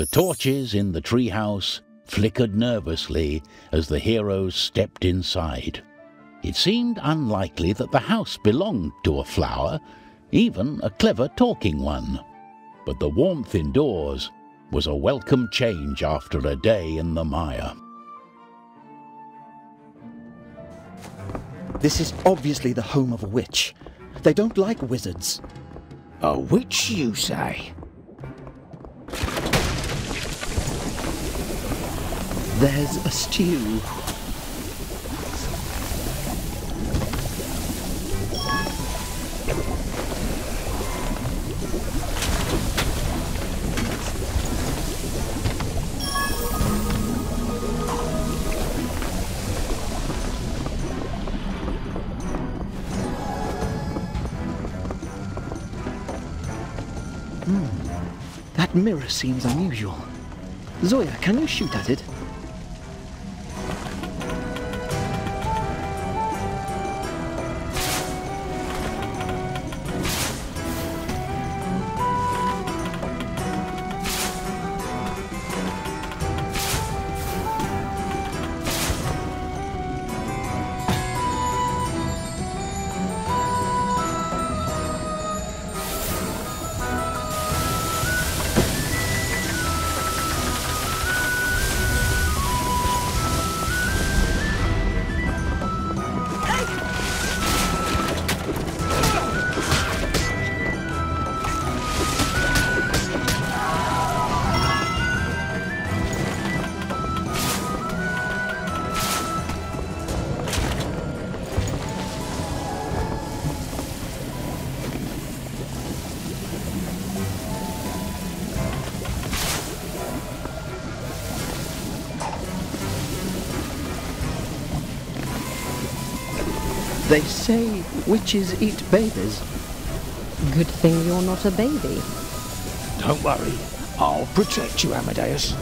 The torches in the treehouse flickered nervously as the heroes stepped inside. It seemed unlikely that the house belonged to a flower, even a clever talking one. But the warmth indoors was a welcome change after a day in the mire. This is obviously the home of a witch. They don't like wizards. A witch, you say? There's a stew. That mirror seems unusual. Zoya, can you shoot at it? They say witches eat babies. Good thing you're not a baby. Don't worry, I'll protect you, Amadeus.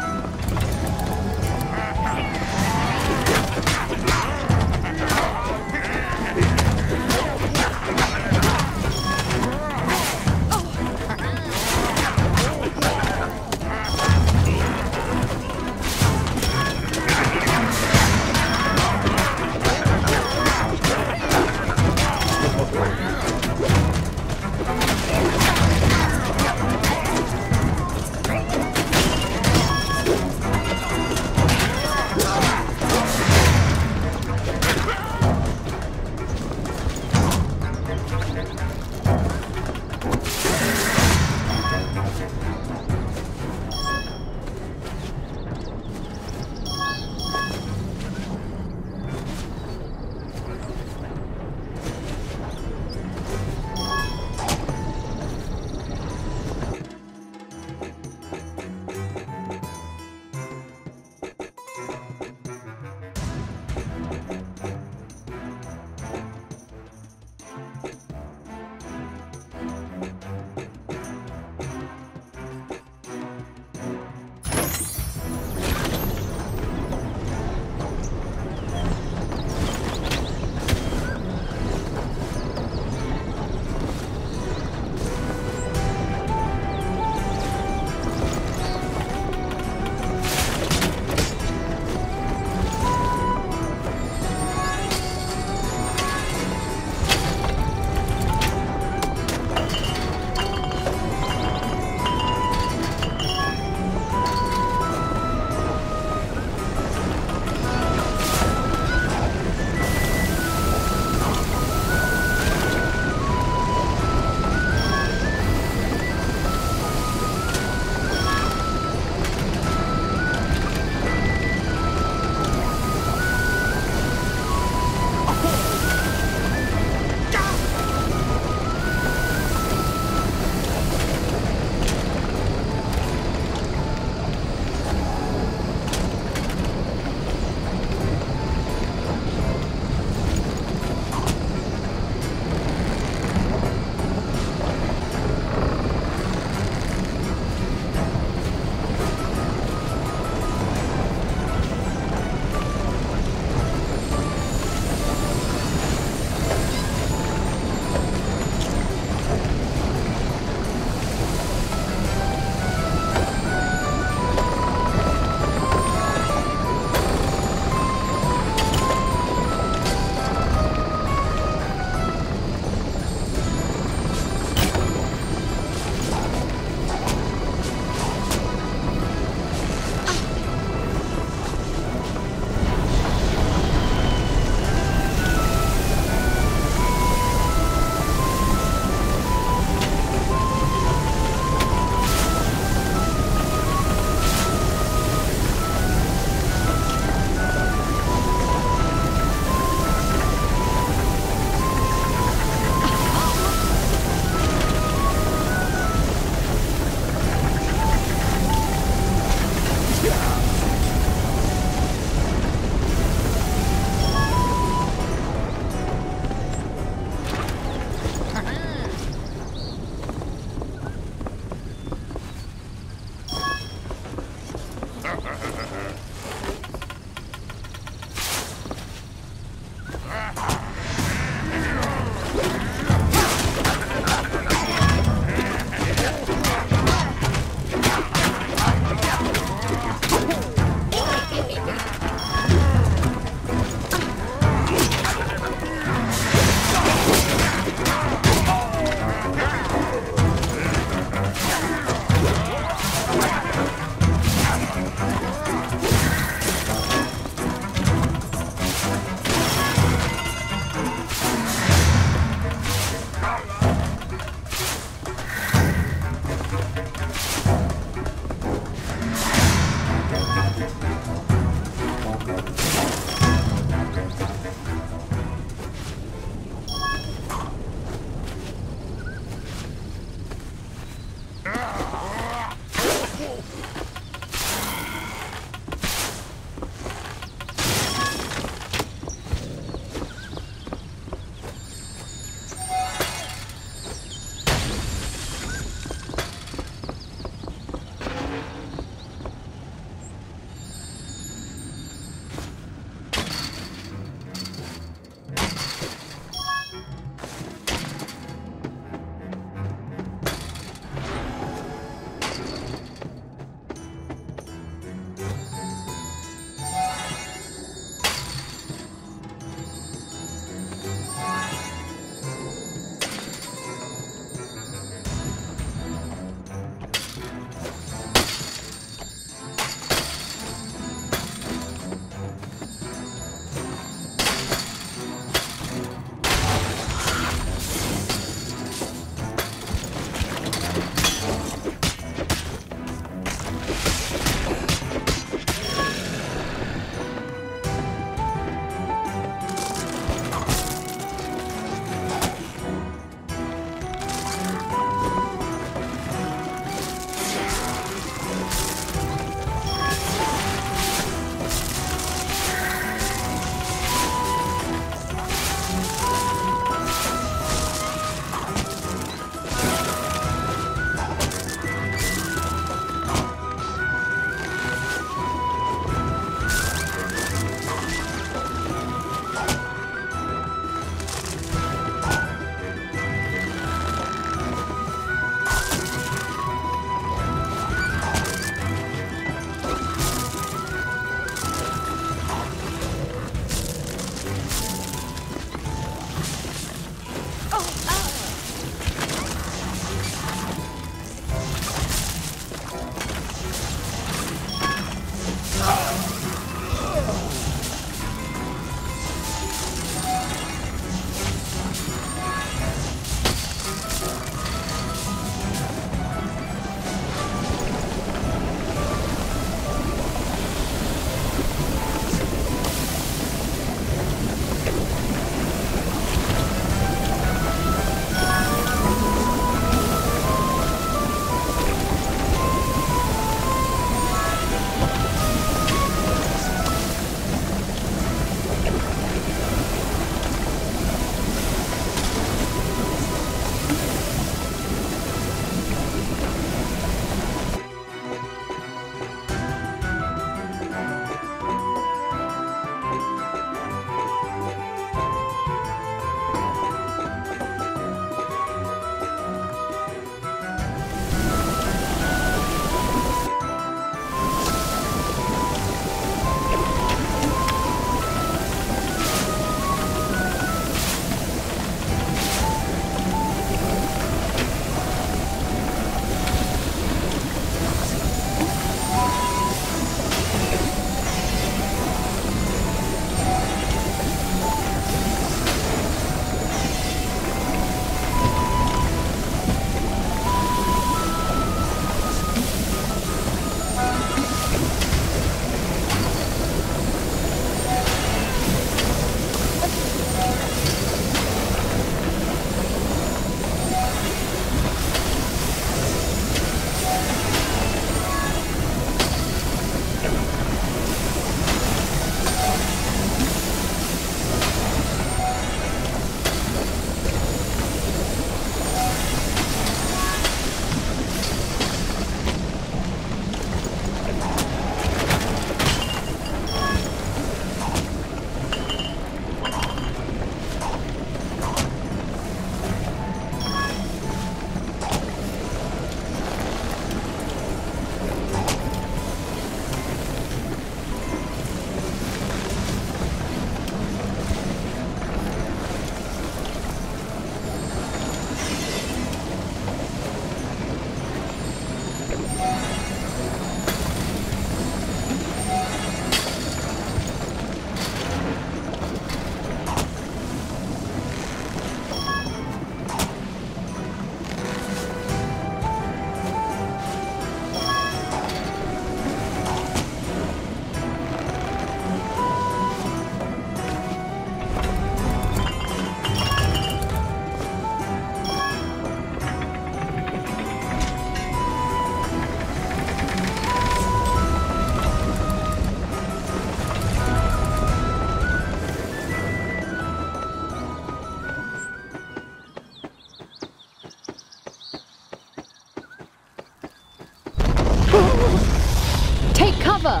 cover!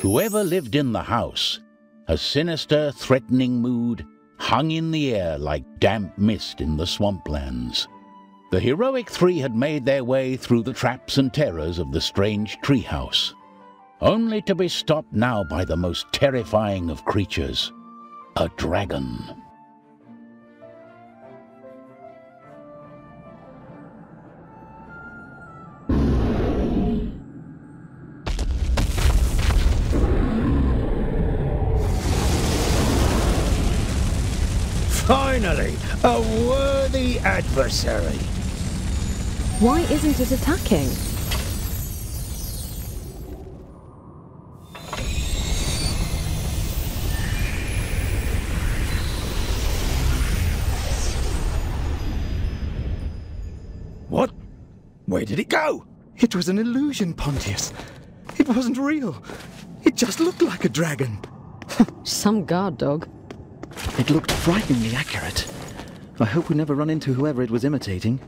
Whoever lived in the house, a sinister, threatening mood hung in the air like damp mist in the swamplands. The heroic three had made their way through the traps and terrors of the strange treehouse, only to be stopped now by the most terrifying of creatures, a dragon. Finally, a worthy adversary. Why isn't it attacking? What? Where did it go? It was an illusion, Pontius. It wasn't real. It just looked like a dragon. Some guard dog. It looked frighteningly accurate. I hope we never run into whoever it was imitating.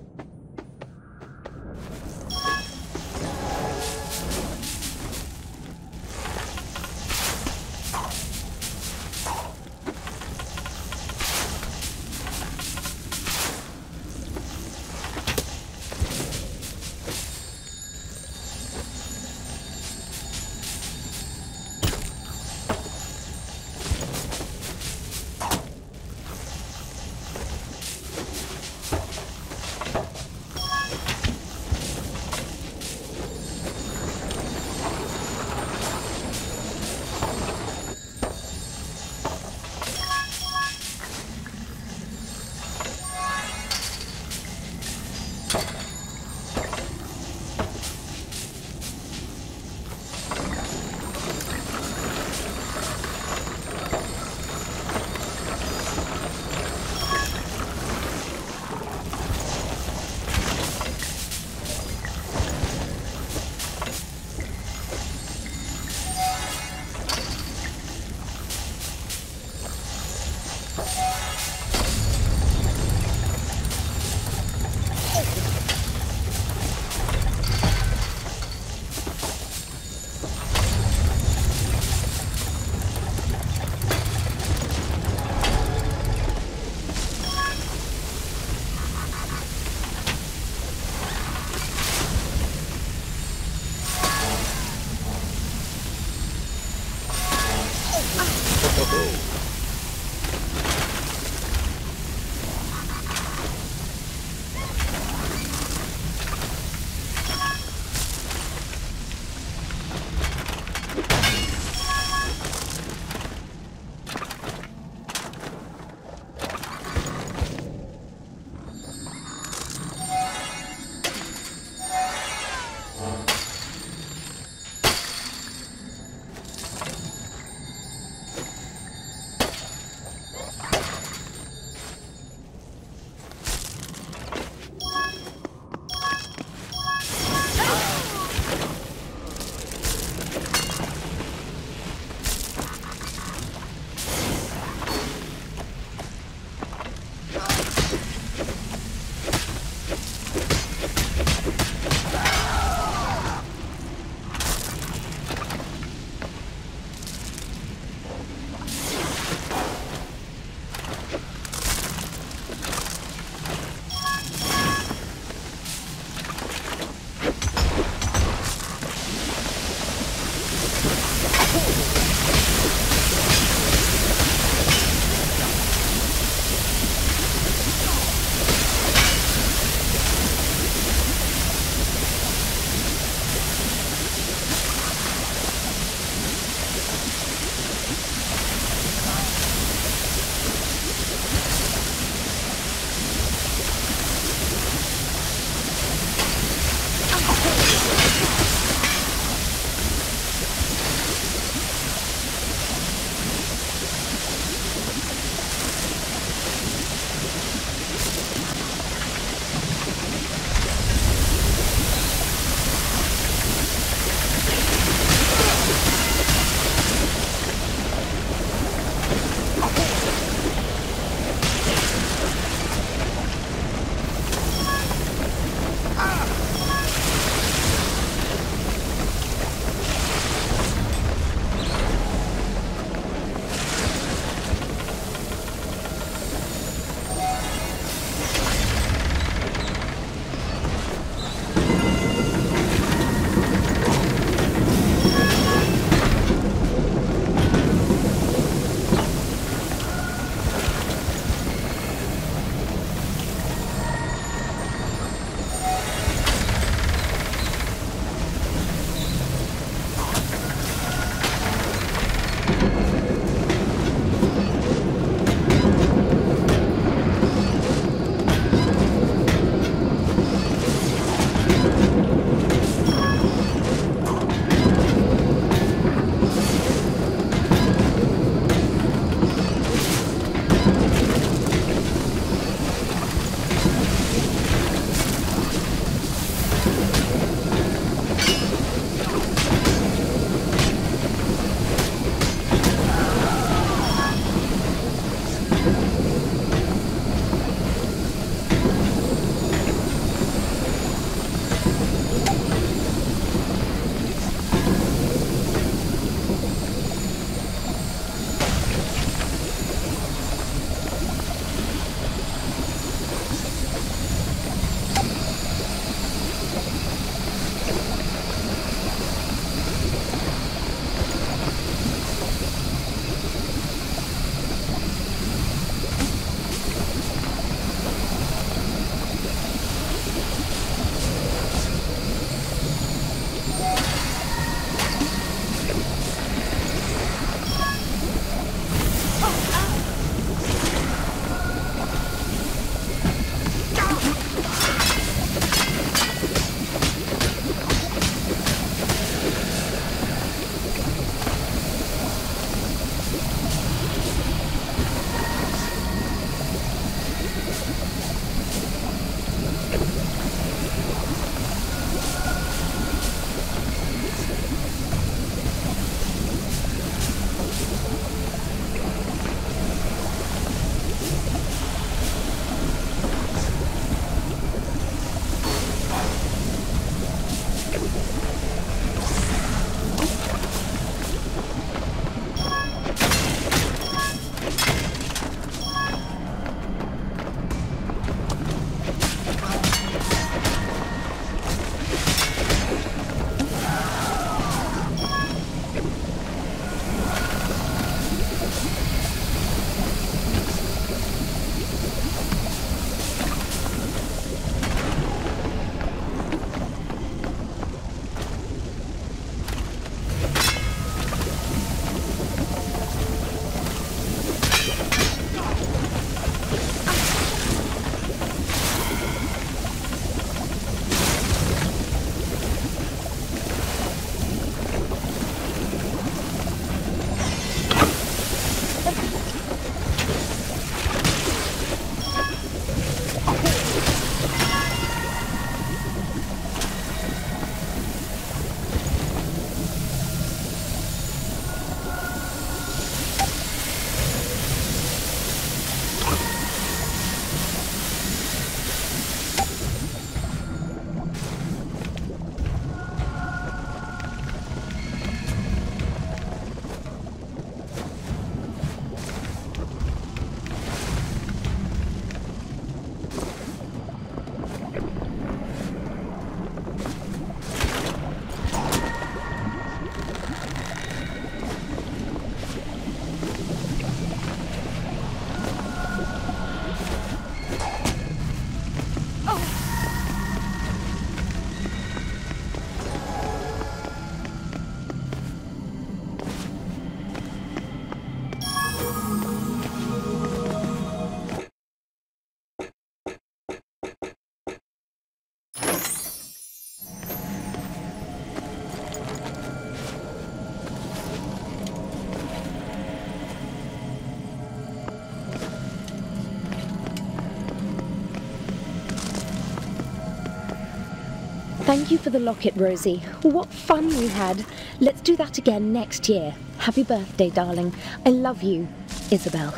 Thank you for the locket, Rosie. What fun we had. Let's do that again next year. Happy birthday, darling. I love you, Isabel.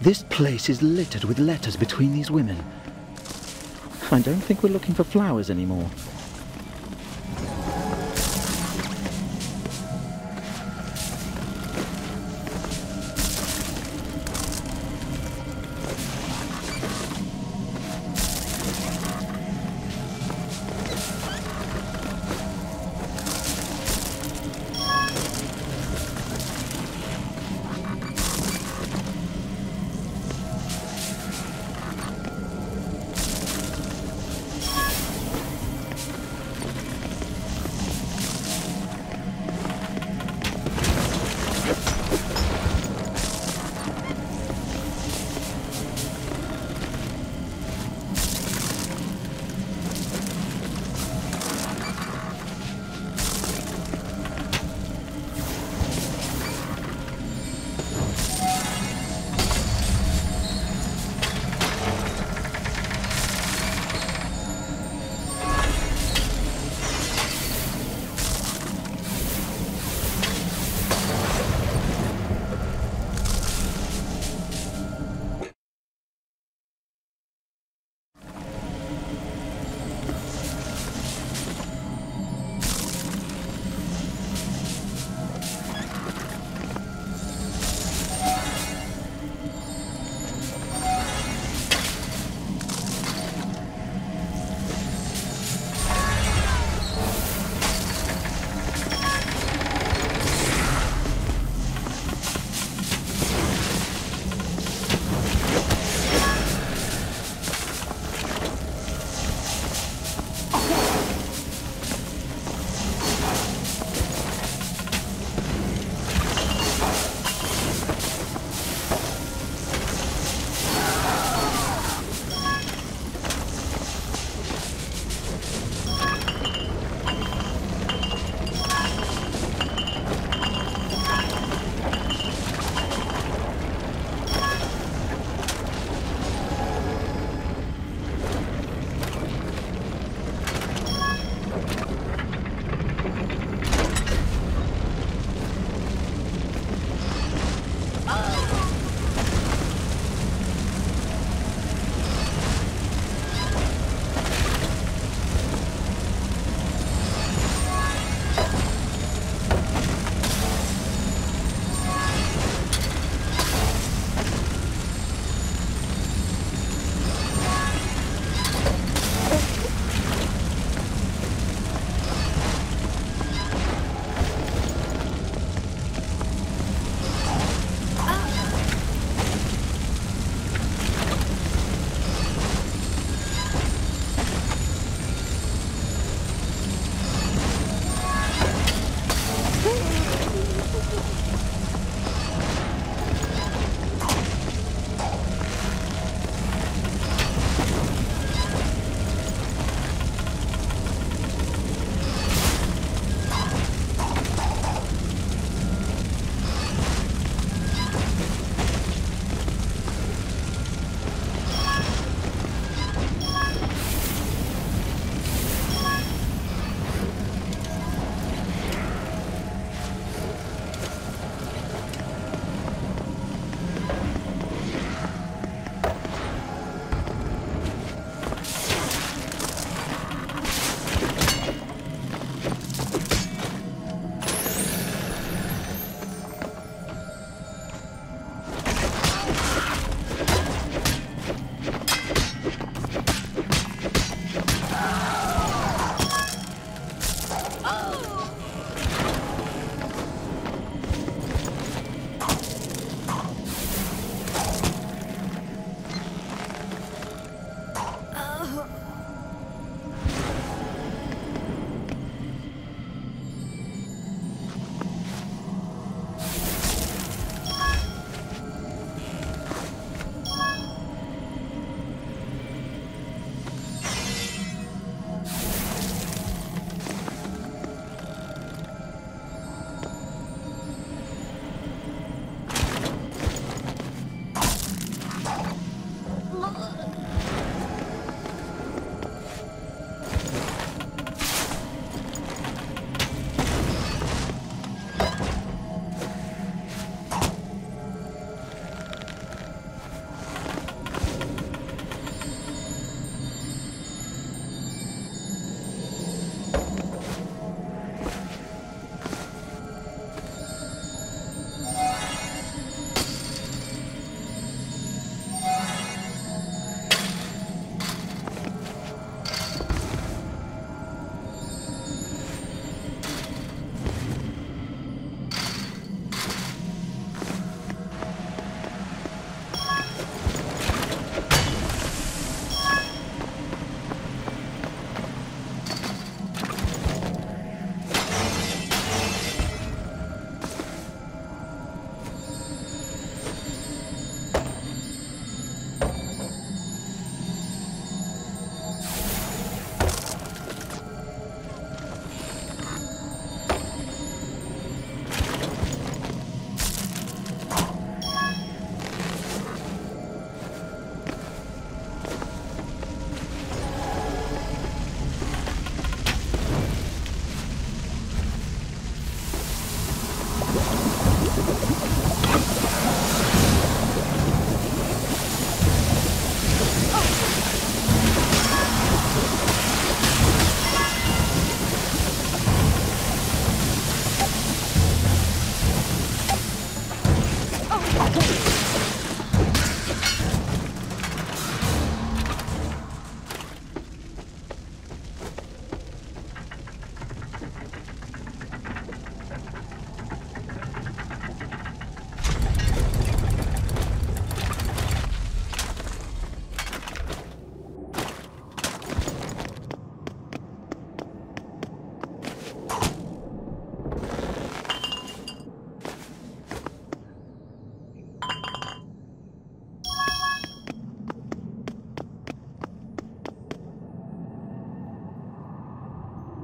This place is littered with letters between these women. I don't think we're looking for flowers anymore.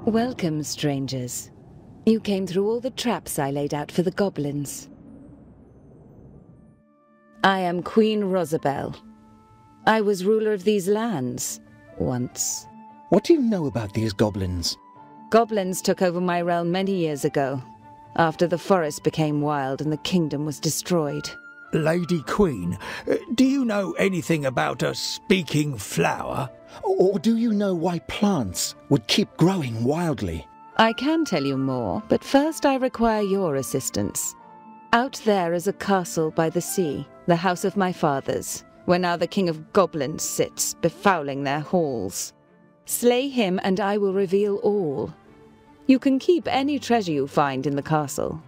Welcome, strangers. You came through all the traps I laid out for the goblins. I am Queen Rosabel. I was ruler of these lands, once. What do you know about these goblins? Goblins took over my realm many years ago, after the forest became wild and the kingdom was destroyed. Lady Queen, do you know anything about a speaking flower? Or do you know why plants would keep growing wildly? I can tell you more, but first I require your assistance. Out there is a castle by the sea, the house of my fathers, where now the king of goblins sits, befouling their halls. Slay him and I will reveal all. You can keep any treasure you find in the castle.